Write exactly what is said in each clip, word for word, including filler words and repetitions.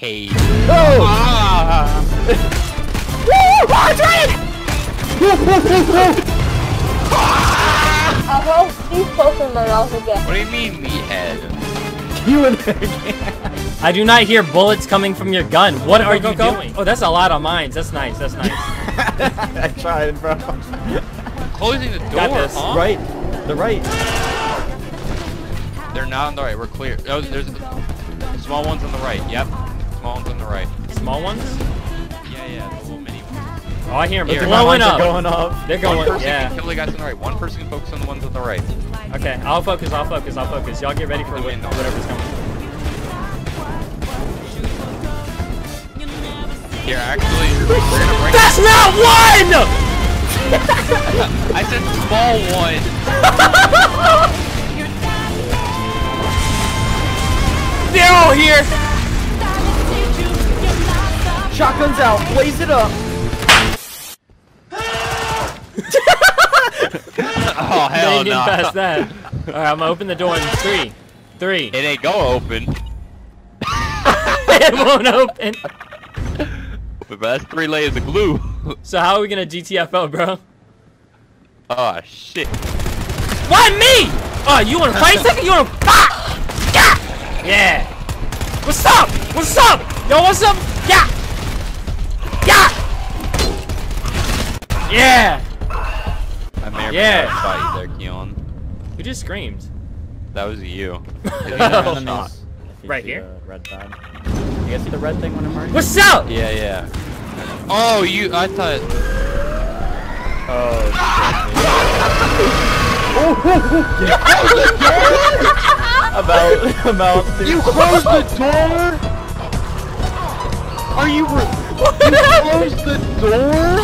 cage. Oh! Ah. Woo! Oh, it's Ryan! I won't see Pokemon else again. What do you mean, meathead? You and her again. I do not hear bullets coming from your gun. What are you doing? Oh, that's a lot of mines. That's nice. That's nice. I tried, bro. Closing the door. Got this. Huh? Right. The right. They're not on the right. We're clear. Oh, there's a, small ones on the right. Yep. Small ones on the right. Small ones? Yeah, yeah. The little mini ones. Oh, I hear them. They're blowing up. They're going up. They're going up. One person can kill the guys on the right. One person can focus on the ones on the right. Okay. I'll focus. I'll focus. I'll focus. Y'all get ready for whatever's coming. Here, actually, we're gonna break. That's not one! I said small one. They're all here. Shotguns out. Blaze it up. Oh, hell no. Past that. All right, I'm going to open the door in three. Three. It ain't going to open. It won't open. But that's three layers of glue. So how are we gonna G T F O, bro? Oh shit! Why me? Oh, you wanna fight? Second, you wanna fight? Yeah. Yeah. What's up? What's up? Yo, what's up? Yeah. Yeah. Yeah. I may or may not fight there, Keon. Who just screamed? That was you. No. Right here. Red time. You guys see the red thing when I'm running? What's up? Yeah, yeah. Oh, you, I thought... Oh, shit. About, about... You closed the door? Are you... You closed the door?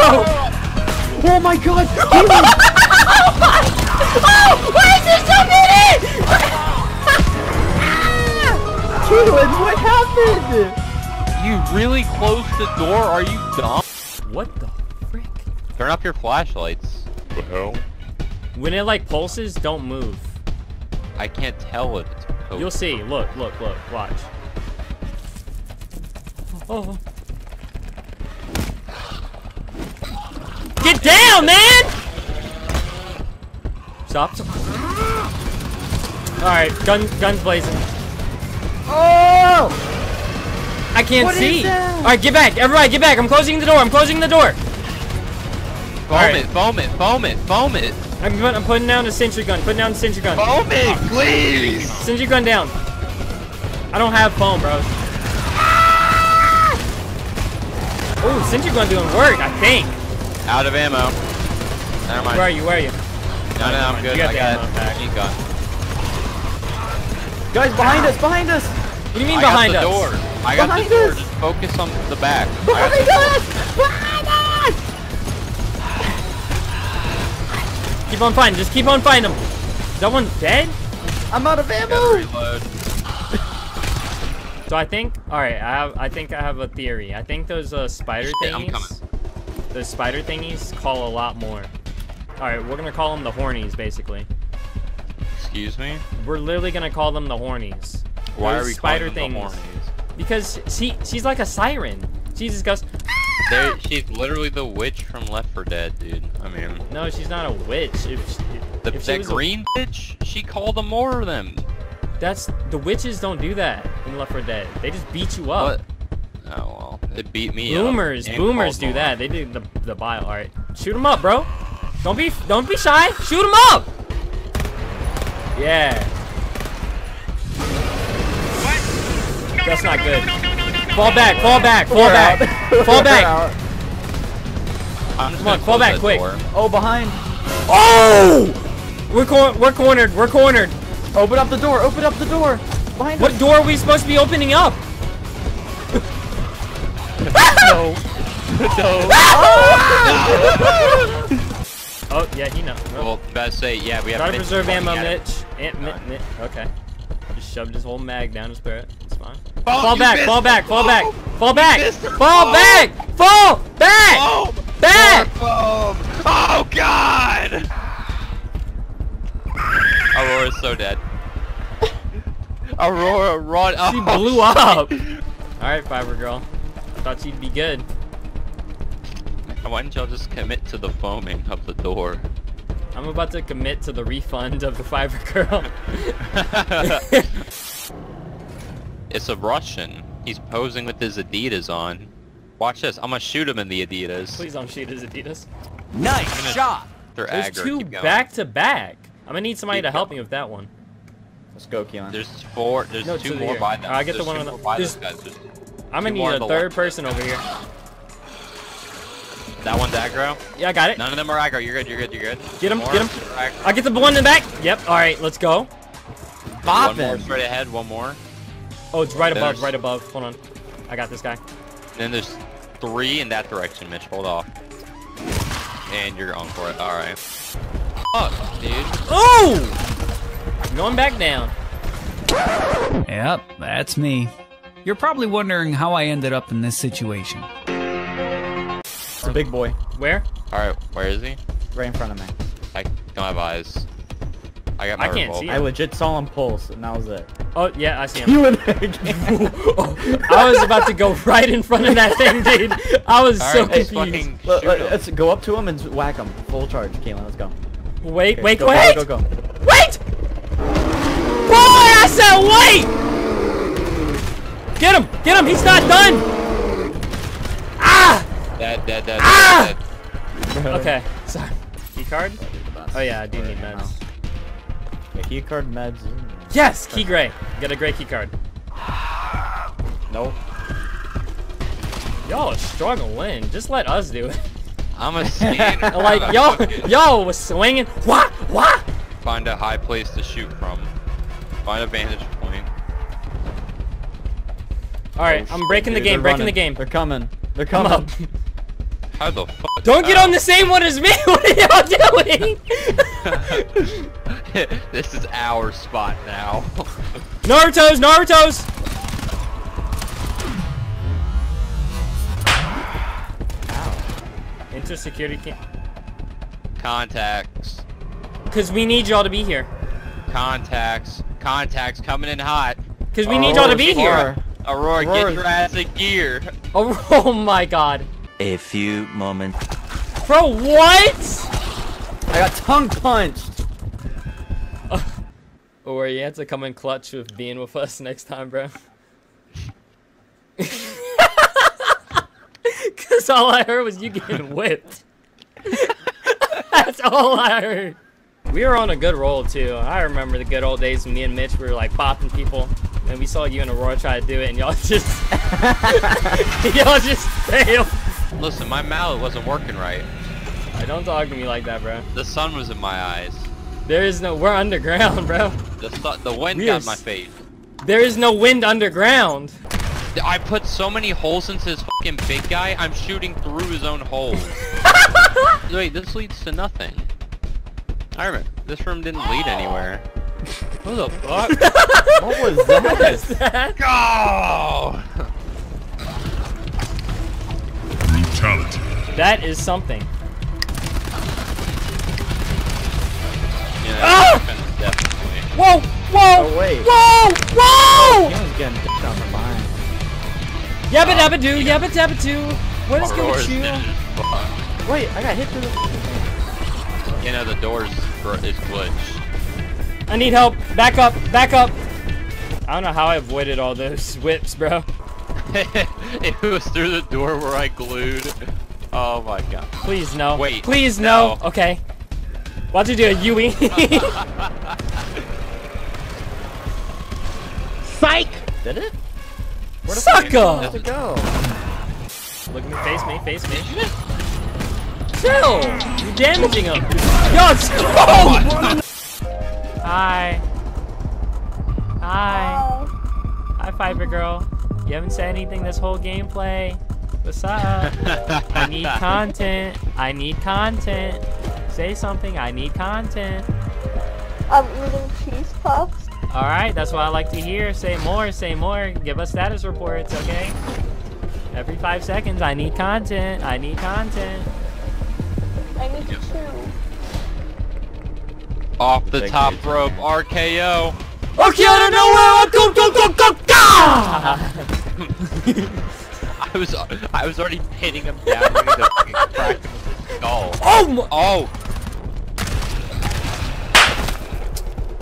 Oh. Oh my god! Oh my! Oh! Why is there so many?! Caitlin, what happened? You really closed the door? Are you dumb? What the frick? Turn off your flashlights. The hell? When it like pulses, don't move. I can't tell if it's pulsing. You'll see. Look, look, look. Watch. Oh. Get down, man! Stop. Stop. All right, gun, guns blazing. Oh! I can't what see. Alright, get back. Everybody, get back. I'm closing the door. I'm closing the door. Foam right. it, foam it, foam it, foam it. I'm, I'm putting down a sentry gun. Putting down a sentry gun. Foam it, please. Sentry gun down. I don't have foam, bro. Ah! Ooh, sentry gun doing work, I think. Out of ammo. Never mind. Where are you? Where are you? No, no, no I'm good. You got I the got ammo pack. Keep going. Guys, behind us, behind us. What do you mean I behind got the us? Door. I got behind the door, us. Just focus on the back. Behind us! Behind us! Keep on fighting, just keep on fighting them. That one's dead? I'm out of ammo! Reload. So I think, alright, I have. I think I have a theory. I think those uh, spider Shit, thingies, I'm coming. Those spider thingies call a lot more. Alright, we're gonna call them the hornies, basically. Excuse me? We're literally gonna call them the hornies. Why those are we spider calling them the hornies? Because she, she's like a siren. She just goes. There, she's literally the witch from Left four Dead, dude. I mean. No, she's not a witch. If she, the if that green a, bitch, she called them more of them. That's the witches don't do that in Left four Dead. They just beat you up. What? Oh well, they beat me boomers, up. Boomers, boomers do that. They do the the bile. All right, shoot them up, bro. Don't be don't be shy. Shoot them up. Yeah. That's not good. Fall back, fall back, fall back, fall back. Come on, fall back quick. Oh, behind. Oh! We're cor we're cornered. We're cornered. Open up the door. Open up the door. Behind. What door are we supposed to be opening up? No. No. Oh yeah, he knows. Well, best say yeah. We have to preserve ammo, Mitch. Okay. Just shoved his whole mag down his parrot. Fall, fall, back, fall back, fall back, fall back, fall back, fall back, fall back, back! Oh god! Aurora's so dead. Aurora run up. She blew up. Alright, FiverrGirl. I thought you'd be good. Why didn't y'all just commit to the foaming of the door? I'm about to commit to the refund of the FiverrGirl. It's a Russian. He's posing with his Adidas on. Watch this. I'm gonna shoot him in the Adidas. Please don't shoot his Adidas. Nice gonna... shot. They're There's aggro. two back to back. I'm gonna need somebody Keep to help going. me with that one. Let's go, Keon. There's four. There's no, two more here. by them. I get There's the one on the. There's... Guys. There's I'm gonna need a third person over here. That one's aggro? Yeah, I got it. None of them are aggro. You're good, you're good, you're good. Get him, get him. I get the one in the back. Yep, alright, let's go. Bop him. One more, straight ahead, one more. Oh, it's right above, right above. Hold on. I got this guy. Then there's three in that direction, Mitch. Hold off. And you're on for it. Alright. Fuck, dude. Oh! I'm going back down. Yep, that's me. You're probably wondering how I ended up in this situation. It's a big boy. Where? Alright, where is he? Right in front of me. I don't have eyes. I got my I can't revolver. see him. I legit saw him pulse, and that was it. Oh, yeah, I see him. You were there again. Oh, I was about to go right in front of that thing, dude. I was All so right, confused. Let, let, let's go up to him and whack him. Full charge, Caitlin, let's go. Wait, okay, wait, go, wait! Go, go, go, go. Wait! Boy, I said wait! Get him! Get him! He's not done! Dead, dead, dead, ah! dead, dead. Okay, sorry. Key card? Oh yeah, I do need meds. Yeah, key card meds. Yes, key gray. Get a gray key card. Nope. Y'all are struggling. Just let us do it. I'm a scanner. Like yo, yo was swinging. What? What? Find a high place to shoot from. Find a vantage point. All right, oh, I'm breaking dude, the game. Breaking running. the game. They're coming. They're coming. Come up. How the fuck? Don't get on the same one as me! What are y'all doing? This is our spot now. Naruto's! Naruto's! Ow. Enter security cam. Contacts. Cause we need y'all to be here. Contacts. Contacts coming in hot. Cause we oh, need y'all to be here. Aurora, Aurora, get your ass in gear. Oh, oh my god. A few moments. Bro, what? I got tongue punched. Or you have to come in clutch with being with us next time, bro. Cause all I heard was you getting whipped. That's all I heard. We were on a good roll too. I remember the good old days when me and Mitch were like popping people. And we saw you and Aurora try to do it, and y'all just... y'all just failed. Listen, my mallet wasn't working right. I don't talk to me like that, bro. The sun was in my eyes. There is no... We're underground, bro. The, sun, the wind we got in my face. There is no wind underground. I put so many holes into this fucking big guy, I'm shooting through his own holes. Wait, this leads to nothing. I remember. This room didn't lead anywhere. What the fuck? What was that? What was that? Go! Brutality. That is something. Yeah, oh! Definitely. Whoa! Whoa! Oh, wait. Whoa! Whoa! He was getting dipped on the mine. Yabba dabba doo, yabba dabba doo. What is good with you? Wait, I got hit through the. You know, the door's is glitched. I need help. Back up. Back up. I don't know how I avoided all those whips, bro. It was through the door where I glued. Oh my god. Please no. Wait. Please no. no. Okay. Why'd you do a Yui? Psych! Did it? Where the Sucker! Did it go? Look at me. Face me. Face me. Chill! You're damaging him. Yo, it's cold! Hi. Hi. Oh. Hi, FiverrGirl. You haven't said anything this whole gameplay. What's up? I need content. I need content. Say something. I need content. I'm eating cheese puffs. Alright, that's what I like to hear. Say more. Say more. Give us status reports, okay? Every five seconds, I need content. I need content. I need to chew. Off the Big top rope, R K O. Okay, I don't know where I'm go go go go go! I was I was already hitting him down with the fucking crack of his skull. Oh my, oh!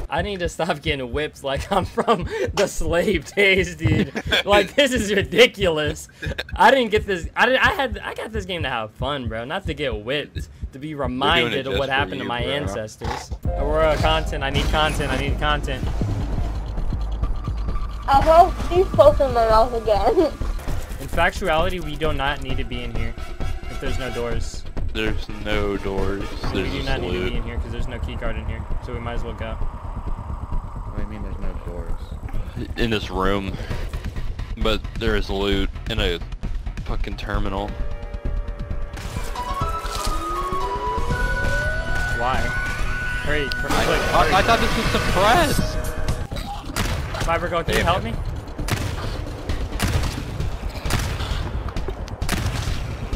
I need to stop getting whipped like I'm from the slave days, dude. Like this is ridiculous. I didn't get this. I did. I had. I got this game to have fun, bro. Not to get whipped. To be reminded of what happened you, to my bro. ancestors. Aurora, content. I need content. I need content. I hope she's poking my mouth again. In factuality, we do not need to be in here if there's no doors. There's no doors. There's we do not need loot. to be in here because there's no key card in here, so we might as well go. What do you mean there's no doors? In this room, but there is loot in a fucking terminal. Why? Hurry, click, I, hurry. I, I thought this was suppressed! FiverrGirl, can Damn. you help me?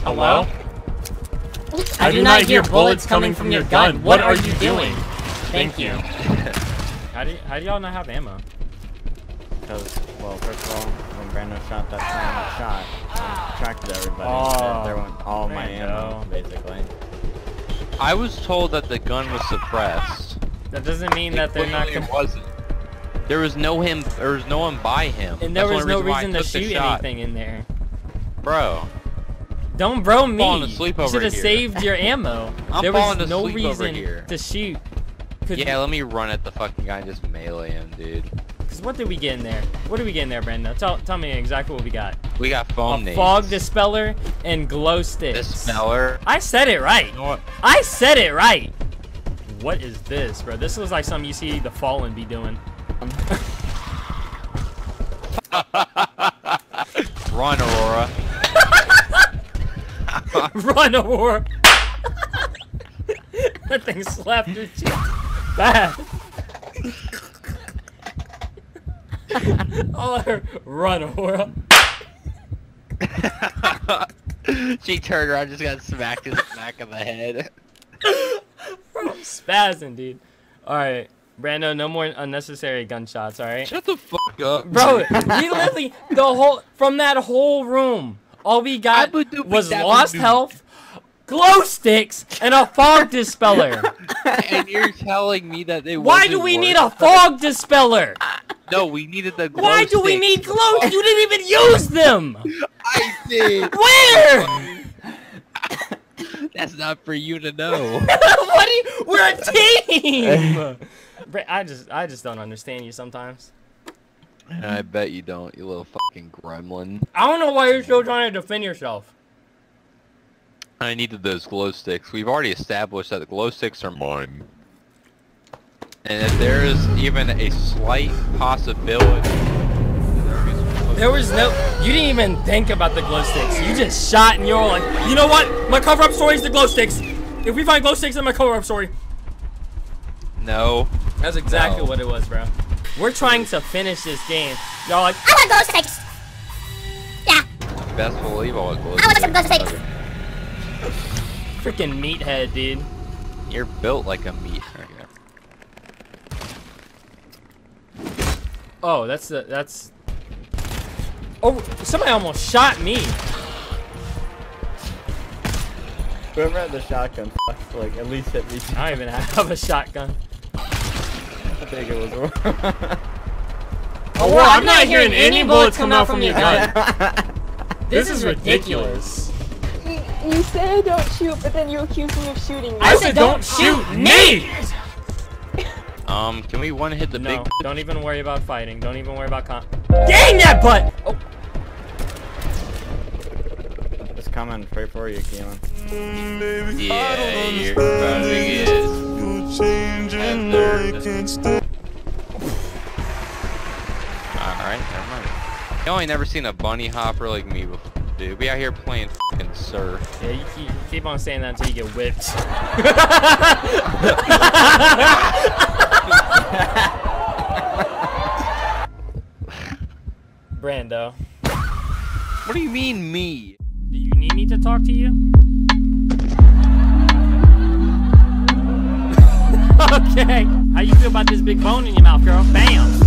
Hello? I, I do not, not hear bullets, bullets coming from your gun. gun. What, what are, are you doing? doing? Thank you. How do how do y'all not have ammo? Because, well, first of all, when Brandon shot that final shot, I attracted everybody. Oh, there went all my ammo, basically. I was told that the gun was suppressed. That doesn't mean it that they're not. It wasn't. There was no him. There was no one by him. And there That's was no reason, reason to shoot anything in there. Bro. Don't bro me. I'm asleep over you should have saved your ammo. I'm there falling was no reason here. to shoot. Could yeah, you... let me run at the fucking guy and just melee him, dude. Cause what did we get in there? What did we get in there, Brandon? Tell tell me exactly what we got. We got foam nades, fog dispeller, and glow sticks. Dispeller. I said it right. You know I said it right. What is this, bro? This looks like something you see the Fallen be doing. Run, Aurora. Run, Aurora. That thing slapped your cheek. Bad. All her run, Aurora. She turned around, just got smacked in the back of the head. Bro, I'm spazzing, dude. All right, Brando, no more unnecessary gunshots. All right. Shut the fuck up, bro. We literally the whole from that whole room, all we got was lost health, glow sticks, and a fog dispeller. And you're telling me that they? Why do we need a fog dispeller? No, we needed the glow Why do sticks. we need glow? You didn't even use them! I did! Where? That's not for you to know. What you, we're a team! I just I just don't understand you sometimes. I bet you don't, you little fucking gremlin. I don't know why you're still trying to defend yourself. I needed those glow sticks. We've already established that the glow sticks are mine. And if there is even a slight possibility, there was no. You didn't even think about the glow sticks. You just shot, and you were like, you know what? My cover-up story is the glow sticks. If we find glow sticks, then my cover-up story. No. That's exactly no. what it was, bro. We're trying to finish this game. Y'all like, I want glow sticks. Yeah. Best believe I want glow sticks. I want some glow sticks. Freaking meathead, dude. You're built like a meathead. Oh, that's the, that's... Oh, somebody almost shot me! Whoever had the shotgun, fuck, like, at least hit me. I don't even have a shotgun. I think it was... oh, oh wow, I'm, I'm not hearing, hearing any bullets come out from, from your gun. This, this is ridiculous. ridiculous. You, you say don't shoot, but then you accuse me of shooting me. I said don't, don't shoot me! Um, can we one hit the no, big? Don't even worry about fighting. Don't even worry about con. Dang that butt! Oh. It's coming straight for you, Keon. Yeah, you're changing. Alright, never mind. You only never seen a bunny hopper like me before, dude. We out here playing fucking surf. Yeah, you keep, you keep on saying that until you get whipped. Brando. What do you mean me? Do you need me to talk to you? Okay. How you feel about this big bone in your mouth, girl? Bam!